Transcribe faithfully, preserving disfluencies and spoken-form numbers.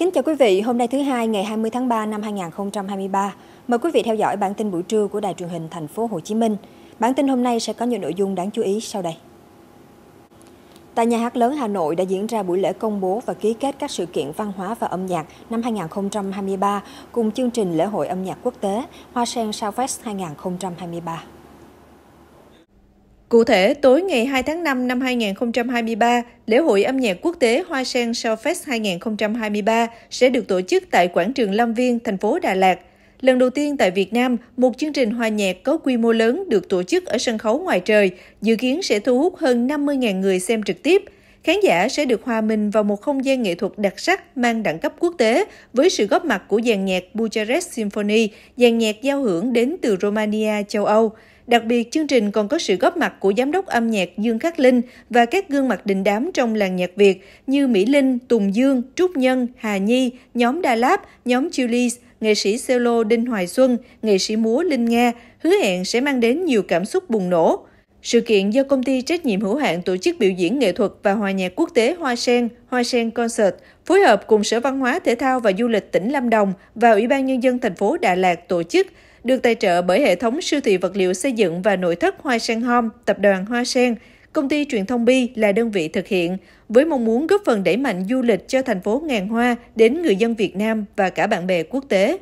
Kính chào quý vị, hôm nay thứ Hai ngày hai mươi tháng ba năm hai nghìn không trăm hai mươi ba. Mời quý vị theo dõi bản tin buổi trưa của Đài Truyền hình Thành phố Hồ Chí Minh. Bản tin hôm nay sẽ có nhiều nội dung đáng chú ý sau đây. Tại Nhà hát Lớn Hà Nội đã diễn ra buổi lễ công bố và ký kết các sự kiện văn hóa và âm nhạc năm hai nghìn không trăm hai mươi ba cùng chương trình lễ hội âm nhạc quốc tế Hoa Sen Soundfest hai nghìn không trăm hai mươi ba. Cụ thể, tối ngày hai tháng năm năm hai nghìn không trăm hai mươi ba, lễ hội âm nhạc quốc tế Hoa Sen Soundfest hai nghìn không trăm hai mươi ba sẽ được tổ chức tại quảng trường Lâm Viên, thành phố Đà Lạt. Lần đầu tiên tại Việt Nam, một chương trình hòa nhạc có quy mô lớn được tổ chức ở sân khấu ngoài trời, dự kiến sẽ thu hút hơn năm mươi nghìn người xem trực tiếp. Khán giả sẽ được hòa mình vào một không gian nghệ thuật đặc sắc mang đẳng cấp quốc tế với sự góp mặt của dàn nhạc Bucharest Symphony, dàn nhạc giao hưởng đến từ Romania, châu Âu. Đặc biệt, chương trình còn có sự góp mặt của giám đốc âm nhạc Dương Khắc Linh và các gương mặt đình đám trong làng nhạc Việt như Mỹ Linh, Tùng Dương, Trúc Nhân, Hà Nhi, nhóm Đà Lạt, nhóm Chilis, nghệ sĩ solo Đinh Hoài Xuân, nghệ sĩ múa Linh Nga, hứa hẹn sẽ mang đến nhiều cảm xúc bùng nổ. Sự kiện do công ty trách nhiệm hữu hạn tổ chức biểu diễn nghệ thuật và hòa nhạc quốc tế Hoa Sen, Hoa Sen Concert, phối hợp cùng Sở Văn hóa, Thể thao và Du lịch tỉnh Lâm Đồng và Ủy ban Nhân dân thành phố Đà Lạt tổ chức, được tài trợ bởi hệ thống siêu thị vật liệu xây dựng và nội thất Hoa Sen Home, Tập đoàn Hoa Sen. Công ty truyền thông Bi là đơn vị thực hiện, với mong muốn góp phần đẩy mạnh du lịch cho thành phố ngàn hoa đến người dân Việt Nam và cả bạn bè quốc tế.